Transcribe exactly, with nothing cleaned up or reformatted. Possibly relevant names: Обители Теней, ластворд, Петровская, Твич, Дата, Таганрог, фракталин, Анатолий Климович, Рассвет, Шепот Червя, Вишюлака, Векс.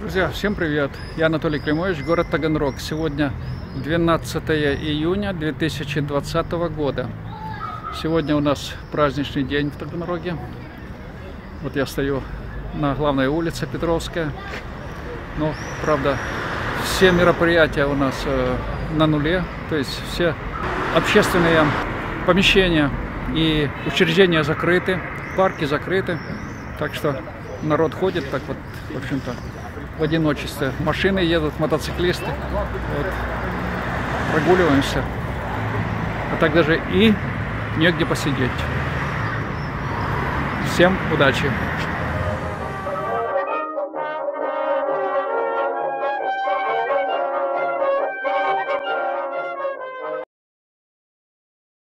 Друзья, всем привет! Я Анатолий Климович, город Таганрог. Сегодня двенадцатое июня две тысячи двадцатого года. Сегодня у нас праздничный день в Таганроге. Вот я стою на главной улице Петровская. Но, правда, все мероприятия у нас на нуле. То есть все общественные помещения и учреждения закрыты, парки закрыты. Так что народ ходит так вот, в общем-то, в одиночестве. Машины едут, мотоциклисты. Вот. Прогуливаемся. А так даже и негде посидеть. Всем удачи!